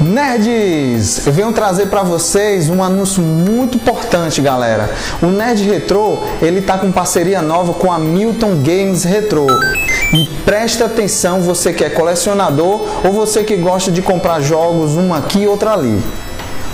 Nerds, eu venho trazer para vocês um anúncio muito importante, galera. O Nerd Retro, ele tá com parceria nova com a Hamilton Games Retro. E presta atenção, você que é colecionador ou você que gosta de comprar jogos, uma aqui e outra ali.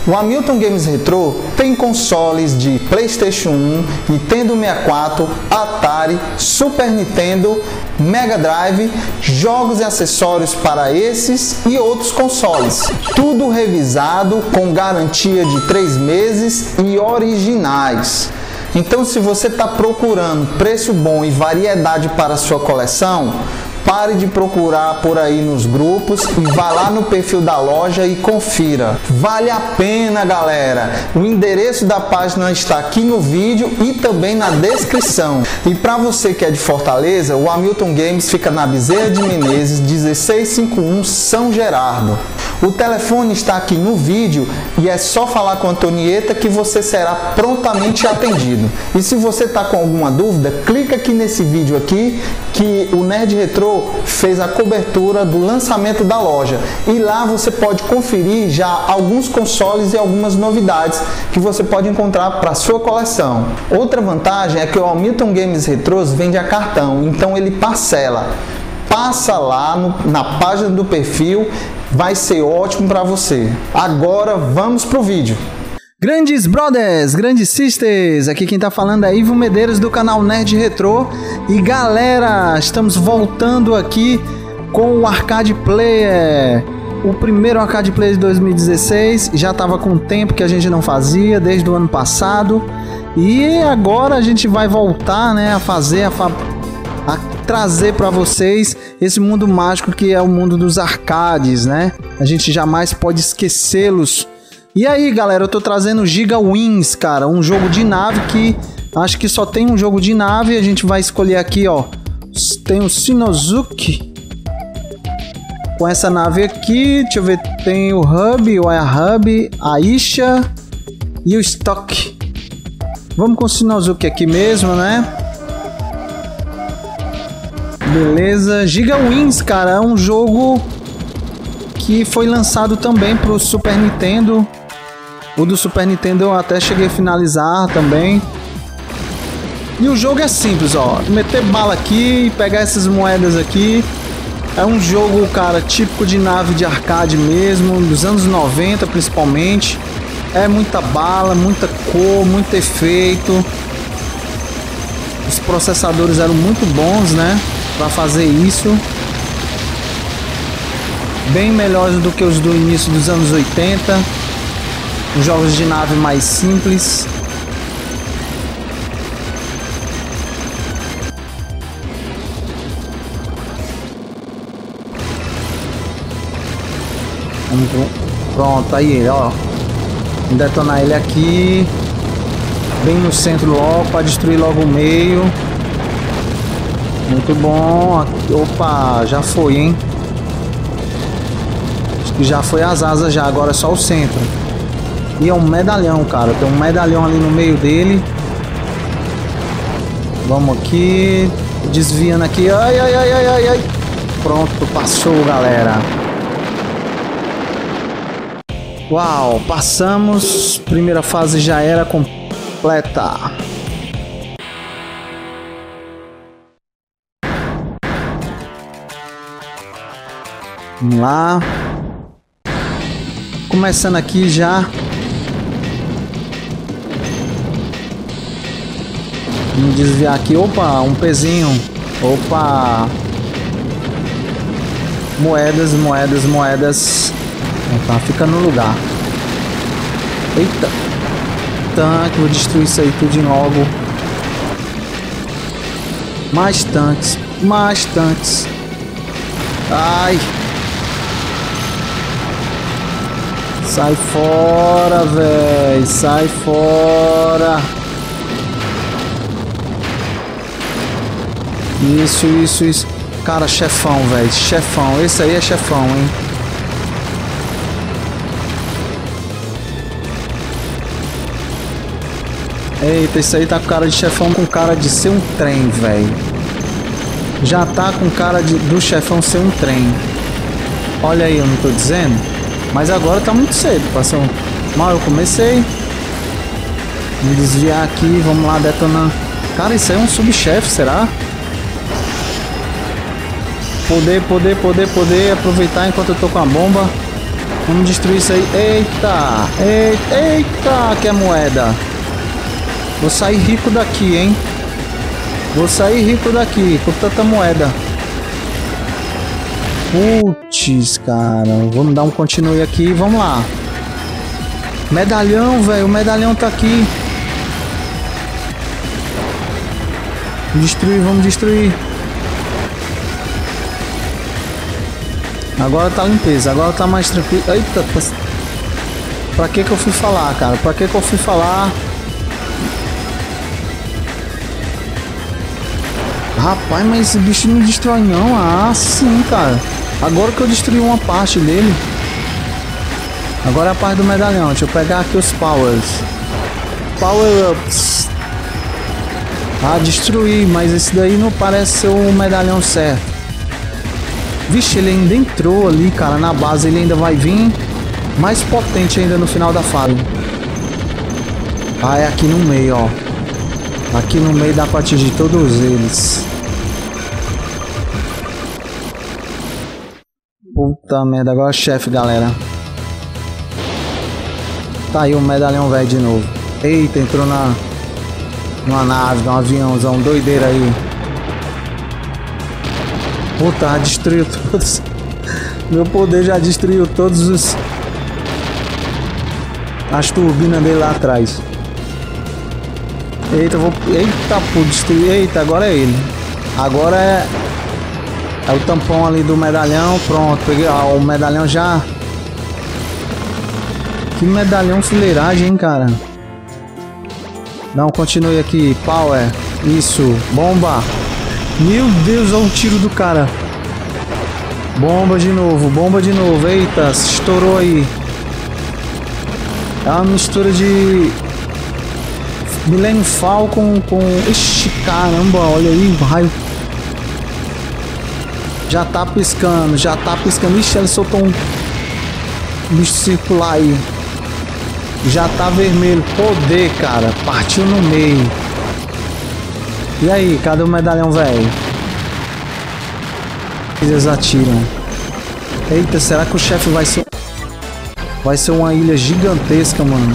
O Hamilton Games Retro tem consoles de PlayStation 1, Nintendo 64, Atari, Super Nintendo, Mega Drive, jogos e acessórios para esses e outros consoles. Tudo revisado com garantia de 3 meses e originais. Então, se você está procurando preço bom e variedade para a sua coleção, pare de procurar por aí nos grupos e vá lá no perfil da loja e confira. Vale a pena, galera! O endereço da página está aqui no vídeo e também na descrição. E para você que é de Fortaleza, o Hamilton Games fica na Bezerra de Menezes, 1651, São Gerardo. O telefone está aqui no vídeo e é só falar com a Antonieta que você será prontamente atendido. E se você está com alguma dúvida, clica aqui nesse vídeo aqui que o Nerd Retro fez a cobertura do lançamento da loja e lá você pode conferir já alguns consoles e algumas novidades que você pode encontrar para sua coleção. Outra vantagem é que o Hamilton Games Retros vende a cartão, então ele parcela. Passa lá na página do perfil, vai ser ótimo para você. Agora vamos pro vídeo. Grandes brothers, grandes sisters, aqui quem tá falando é Ivo Medeiros do canal Nerd Retro. E galera, estamos voltando aqui com o Arcade Player, o primeiro Arcade Player de 2016, já tava com tempo que a gente não fazia, desde o ano passado. E agora a gente vai voltar, né, a trazer para vocês esse mundo mágico que é o mundo dos arcades, né? A gente jamais pode esquecê-los. E aí, galera, eu tô trazendo Giga Wings, cara, um jogo de nave que acho que só tem um jogo de nave. A gente vai escolher aqui, ó, tem o Shinnosuke com essa nave aqui, deixa eu ver, tem o Hub, o Air Hub, a Isha e o Stock. Vamos com o Shinnosuke aqui mesmo, né? Beleza, Giga Wings, cara, é um jogo que foi lançado também pro Super Nintendo. O do Super Nintendo eu até cheguei a finalizar também. E o jogo é simples, ó. Meter bala aqui e pegar essas moedas aqui. É um jogo, cara, típico de nave de arcade mesmo. Dos anos 90, principalmente. É muita bala, muita cor, muito efeito. Os processadores eram muito bons, né? Pra fazer isso. Bem melhores do que os do início dos anos 80. Os jogos de nave mais simples. Pronto, aí ele, ó. Vou detonar ele aqui. Bem no centro logo, para destruir logo o meio. Muito bom. Opa, já foi, hein? Já foi as asas já, agora é só o centro. E é um medalhão, cara. Tem um medalhão ali no meio dele. Vamos aqui. Desviando aqui. Ai, ai, ai, ai, ai, ai. Pronto, passou, galera. Uau, passamos. Primeira fase já era completa. Vamos lá. Começando aqui já. Vamos desviar aqui. Opa, um pezinho. Opa. Moedas, moedas, moedas. Tá, fica no lugar. Eita. Tanque, vou destruir isso aí tudo logo. Mais tanques, mais tanques. Ai. Sai fora, velho. Sai fora. Isso, isso, isso. Cara, chefão, velho. Chefão. Esse aí é chefão, hein? Eita, esse aí tá com cara de chefão, com cara de ser um trem, velho. Já tá com cara do chefão ser um trem. Olha aí, eu não tô dizendo? Mas agora tá muito cedo, passou mal, eu comecei. Vamos desviar aqui, vamos lá detonar. Cara, isso aí é um subchefe, será? Poder, aproveitar enquanto eu tô com a bomba. Vamos destruir isso aí. Eita, que é moeda. Vou sair rico daqui, hein? Vou sair rico daqui com tanta moeda. Putz, cara. Vamos dar um continue aqui. Vamos lá. Medalhão, velho. O medalhão tá aqui. Destruir, vamos destruir. Agora tá limpeza. Agora tá mais tranquilo. Eita. Pra que eu fui falar, cara? Pra que eu fui falar? Rapaz, mas esse bicho não destrói não. Ah, sim, cara. Agora que eu destruí uma parte dele. Agora é a parte do medalhão. Deixa eu pegar aqui os powers. Power ups. Ah, destruí. Mas esse daí não parece ser o medalhão certo. Vixe, ele ainda entrou ali, cara. Na base ele ainda vai vir mais potente ainda no final da fase. Ah, é aqui no meio, ó. Aqui no meio dá pra atingir todos eles. Puta merda, agora é chefe, galera. Tá aí o medalhão velho de novo. Eita, entrou numa nave, num aviãozão, doideira aí. Puta, destruiu todos. Meu poder já destruiu todos os... as turbinas dele lá atrás. Eita, vou... Eita, pô, destruir. Eita, agora é ele. Agora é... é o tampão ali do medalhão. Pronto, peguei. Ah, o medalhão já... Que medalhão fileiragem, hein, cara. Não, continue aqui. Power. Isso. Bomba. Meu Deus, olha o tiro do cara. Bomba de novo. Bomba de novo. Eita, estourou aí. É uma mistura de... Millennium Falcon com... Ixi, caramba. Olha aí, raio. Já tá piscando. Já tá piscando. Ixi, ele soltou um... bicho circular aí. Já tá vermelho. Poder, cara. Partiu no meio. E aí? Cadê o medalhão, velho? Eles atiram. Eita, será que o chefe vai ser... vai ser uma ilha gigantesca, mano.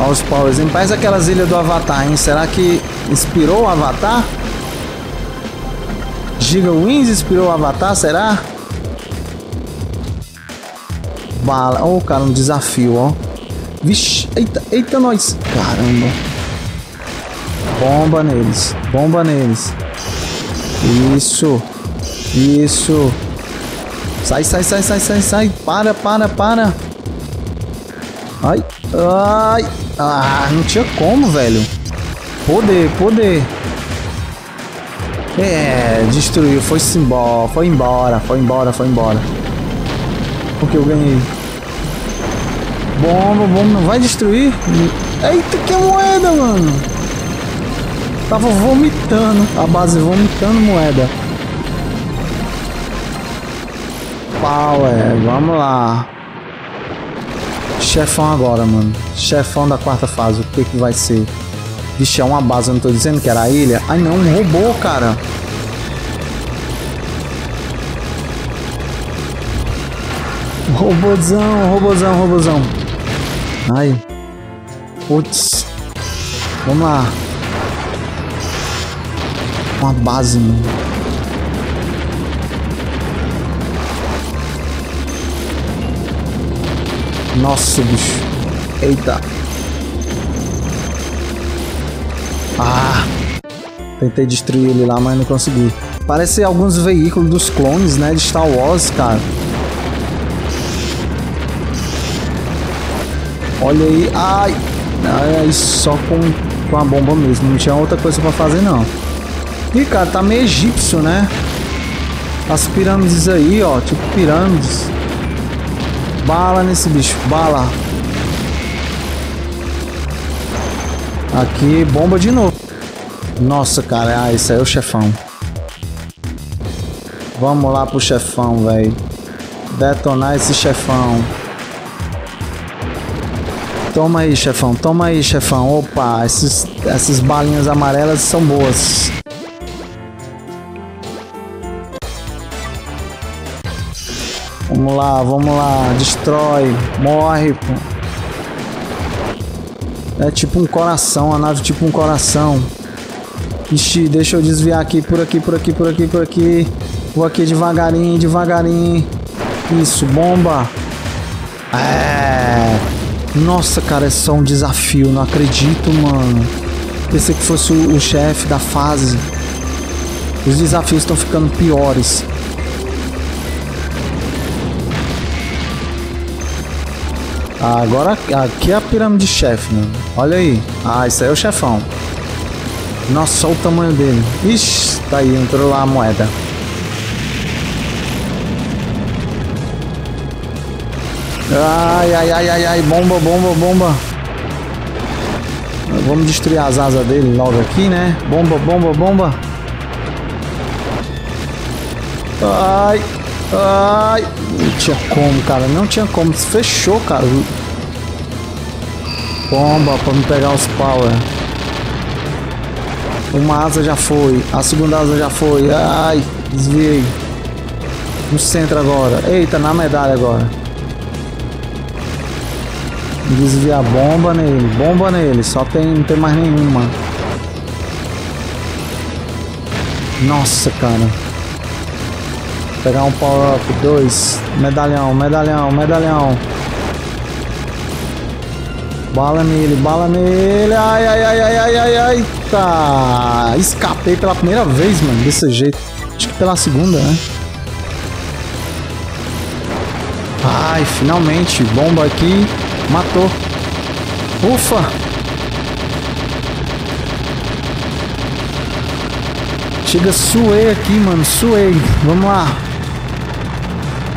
Olha os powers. Faz aquelas ilhas do Avatar, hein? Será que inspirou o Avatar? Giga Wings inspirou o Avatar, será? Bala. Ô, cara, um desafio, ó. Vixe. Eita, eita, nós. Caramba. Bomba neles. Bomba neles. Isso. Isso. Sai, sai, sai, sai, sai, sai. Para. Ai. Ai. Ah, não tinha como, velho. Poder. É, destruiu. Foi-se embora. Foi embora. Porque eu ganhei. Bomba, não vai destruir. Eita, que moeda, mano. Tava vomitando. A base vomitando moeda. Power, vamos lá. Chefão agora, mano. Chefão da quarta fase. O que que vai ser? Vixe, é uma base. Eu não tô dizendo que era a ilha. Ai, não. Um robô, cara. Robôzão. Ai. Putz. Vamos lá. Uma base, mano. Nossa, bicho. Eita. Ah. Tentei destruir ele lá, mas não consegui. Parece alguns veículos dos clones, né? De Star Wars, cara. Olha aí, ai, só com a bomba mesmo, não tinha outra coisa pra fazer não. Ih, cara, tá meio egípcio, né? As pirâmides aí, ó, tipo pirâmides. Bala nesse bicho, bala. Aqui, bomba de novo. Nossa, cara, ah, esse aí é o chefão. Vamos lá pro chefão, velho. Detonar esse chefão. Toma aí, chefão. Toma aí, chefão. Opa, essas balinhas amarelas são boas. Vamos lá, vamos lá. Destrói. Morre, pô. É tipo um coração, a nave tipo um coração. Ixi, deixa eu desviar aqui, por aqui. Vou aqui devagarinho, Isso, bomba. É. Nossa, cara, é só um desafio. Não acredito, mano. Pensei que fosse o chefe da fase. Os desafios estão ficando piores. Agora, aqui é a pirâmide chefe, mano. Olha aí. Ah, isso aí é o chefão. Nossa, olha o tamanho dele. Ixi, tá aí, entrou lá a moeda. Ai, ai, ai, ai, ai, bomba, bomba. Vamos destruir as asas dele logo aqui, né? Bomba, bomba. Ai, ai. Não tinha como, cara. Não tinha como. Fechou, cara. Bomba pra não pegar os power. Uma asa já foi. A segunda asa já foi. Ai, desviei. No centro agora. Eita, na medalha agora. Desviar bomba nele, só tem, não tem mais nenhuma. Nossa, cara. Pegar um power up, dois. Medalhão, medalhão. Bala nele, Ai, ai. Tá. Escapei pela primeira vez, mano, desse jeito. Acho que pela segunda, né? Ai, finalmente. Bomba aqui. Matou. Ufa. Chega, suei aqui, mano. Suei. Vamos lá.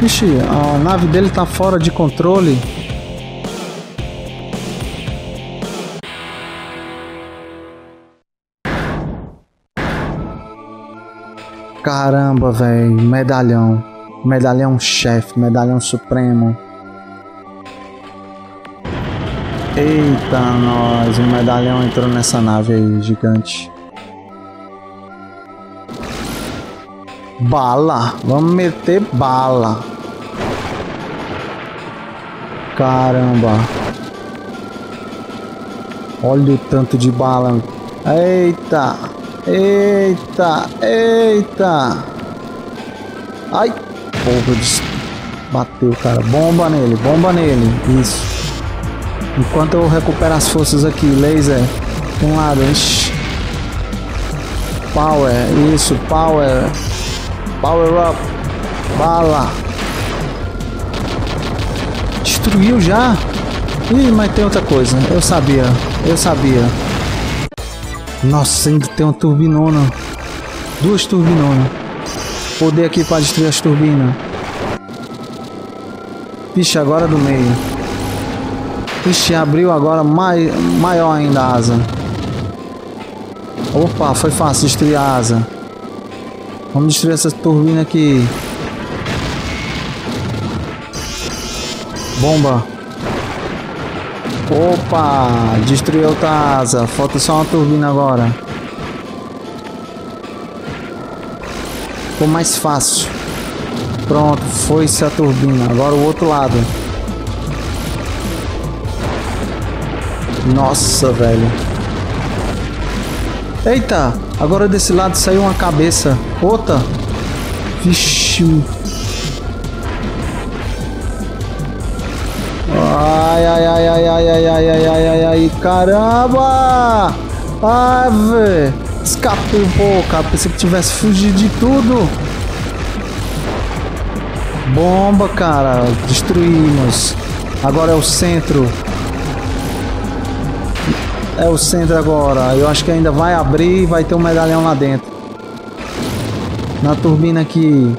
Ixi, a nave dele tá fora de controle. Caramba, velho. Medalhão. Medalhão chefe. Medalhão supremo. Eita, nós, o medalhão entrou nessa nave aí, gigante. Bala, vamos meter bala. Caramba. Olha o tanto de bala. Eita, Ai, porra, bateu, cara. Bomba nele, isso. Enquanto eu recupero as forças aqui, laser, um lado, ixi. Power, isso, power up, bala. Destruiu já? Ih, mas tem outra coisa, eu sabia, Nossa, ainda tem uma turbinona, duas turbinonas. Poder aqui para destruir as turbinas. Vixe, agora é do meio. Ixi, abriu agora maior ainda a asa. Opa, foi fácil destruir a asa. Vamos destruir essa turbina aqui. Bomba. Opa, destruiu outra asa. Falta só uma turbina agora. Ficou mais fácil. Pronto, foi-se a turbina. Agora o outro lado. Nossa, velho. Eita, agora desse lado saiu uma cabeça. Outra. Vixe. Ai, ai. Caramba. Ai, velho. Escapei um pouco, cara. Pensei que tivesse fugido de tudo. Bomba, cara. Destruímos. Agora é o centro. É o centro agora. Eu acho que ainda vai abrir e vai ter um medalhão lá dentro. Na turbina aqui.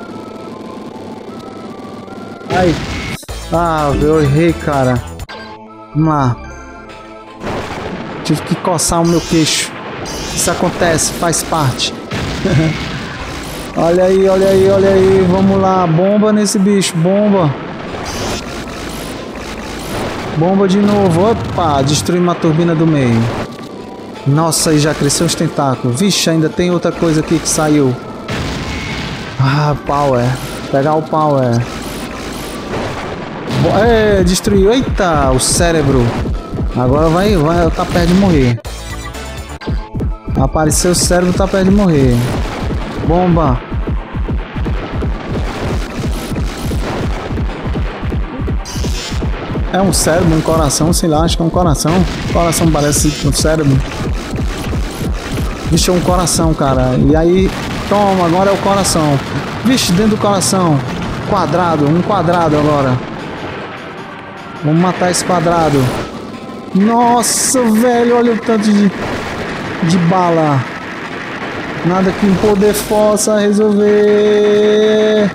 Ai. Ah, eu errei, cara. Vamos lá. Tive que coçar o meu queixo. Isso acontece, faz parte. Olha aí, olha aí, olha aí. Vamos lá, bomba nesse bicho, bomba. Bomba de novo. Opa, destruir uma turbina do meio. Nossa, aí já cresceu os tentáculos. Vixe, ainda tem outra coisa aqui que saiu. Ah, power. Pegar o power. É, destruiu. Eita, o cérebro. Agora vai, tá perto de morrer. Apareceu o cérebro, tá perto de morrer. Bomba. É um cérebro, um coração, sei lá, acho que é um coração. Coração parece um cérebro. Vixe, é um coração, cara. E aí, toma, agora é o coração. Vixe, dentro do coração. Quadrado, um quadrado agora. Vamos matar esse quadrado. Nossa, velho, olha o tanto de bala. Nada que um poder possa resolver.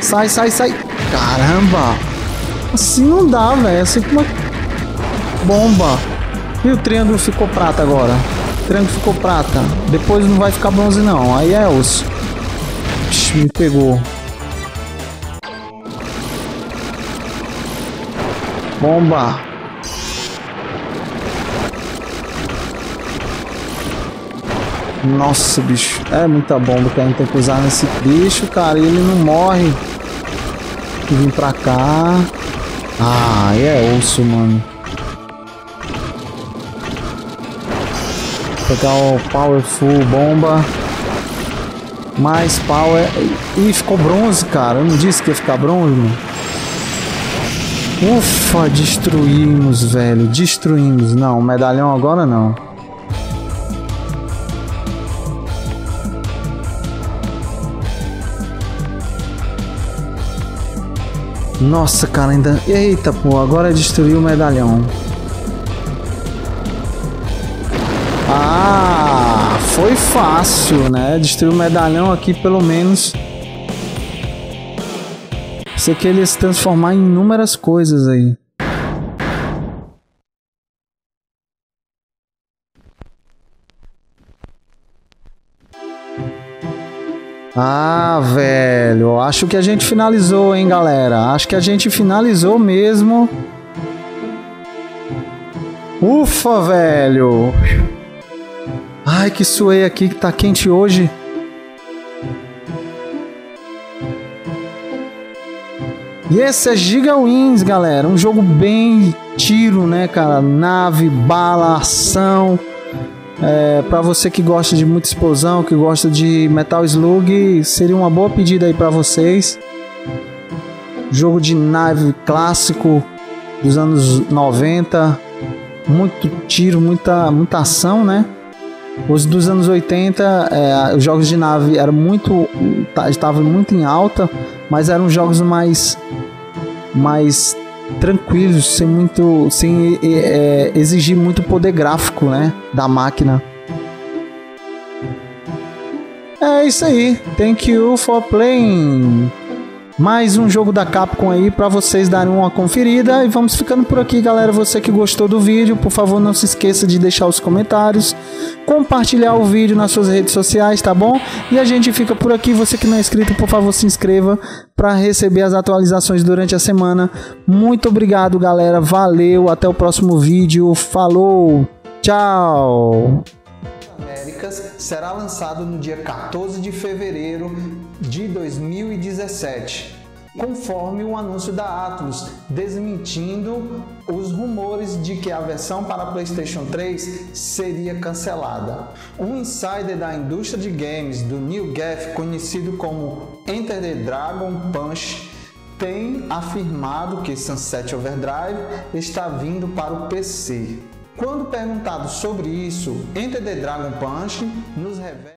Sai, sai, sai. Caramba. Assim não dá, velho. Assim como... Bomba. E o triângulo ficou prata agora. O triângulo ficou prata. Depois não vai ficar bronze, não. Aí é osso. Ixi, me pegou. Bomba. Nossa, bicho. É muita bomba que a gente tem que usar nesse bicho, cara. E ele não morre. Vim pra cá. Ah, é osso, mano. Vou pegar o Powerful Bomba. Mais Power. Ih, ficou bronze, cara. Eu não disse que ia ficar bronze, mano. Ufa, destruímos, velho. Destruímos. Não, medalhão agora não. Nossa, cara, ainda... Eita, pô, agora destruiu o medalhão. Ah, foi fácil, né? Destruiu o medalhão aqui, pelo menos. Sei que ele ia se transformar em inúmeras coisas aí. Ah, velho, acho que a gente finalizou, hein, galera. Acho que a gente finalizou mesmo. Ufa, velho. Ai, que suei aqui, que tá quente hoje. E esse é Giga Wings, galera. Um jogo bem tiro, né, cara? Nave, bala, ação. É, para você que gosta de muita explosão, que gosta de Metal Slug, seria uma boa pedida aí para vocês. Jogo de nave clássico dos anos 90, muito tiro, muita ação, né? Os dos anos 80, os jogos de nave eram estavam muito em alta, mas eram jogos mais tranquilos, sem exigir muito poder gráfico, né, da máquina. É isso aí. Thank you for playing. Mais um jogo da Capcom aí para vocês darem uma conferida. E vamos ficando por aqui, galera. Você que gostou do vídeo, por favor, não se esqueça de deixar os comentários, compartilhar o vídeo nas suas redes sociais, tá bom? E a gente fica por aqui. Você que não é inscrito, por favor, se inscreva para receber as atualizações durante a semana. Muito obrigado, galera. Valeu, até o próximo vídeo. Falou, tchau! Américas será lançado no dia 14 de fevereiro de 2017, conforme o anúncio da Atlus, desmentindo os rumores de que a versão para PlayStation 3 seria cancelada. Um insider da indústria de games do NeoGAF, conhecido como Enter the Dragon Punch, tem afirmado que Sunset Overdrive está vindo para o PC. Quando perguntado sobre isso, Enter the Dragon Punch nos revela